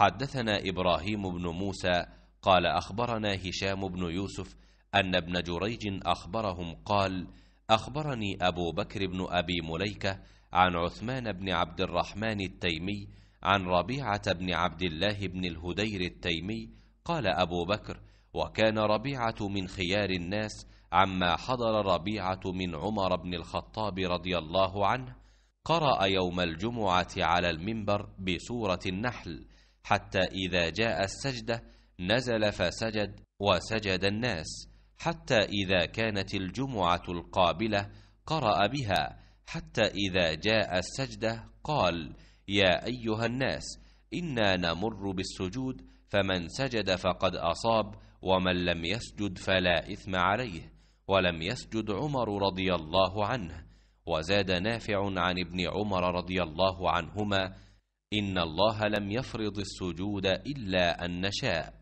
حدثنا إبراهيم بن موسى قال أخبرنا هشام بن يوسف أن ابن جريج أخبرهم قال أخبرني أبو بكر بن أبي مليكة عن عثمان بن عبد الرحمن التيمي عن ربيعة بن عبد الله بن الهدير التيمي قال أبو بكر وكان ربيعة من خيار الناس عما حضر ربيعة من عمر بن الخطاب رضي الله عنه قرأ يوم الجمعة على المنبر بسورة النحل حتى إذا جاء السجدة نزل فسجد وسجد الناس حتى إذا كانت الجمعة القابلة قرأ بها حتى إذا جاء السجدة قال يا أيها الناس إنا نمر بالسجود فمن سجد فقد أصاب ومن لم يسجد فلا إثم عليه ولم يسجد عمر رضي الله عنه. وزاد نافع عن ابن عمر رضي الله عنهما إن الله لم يفرض السجود إلا أن نشاء.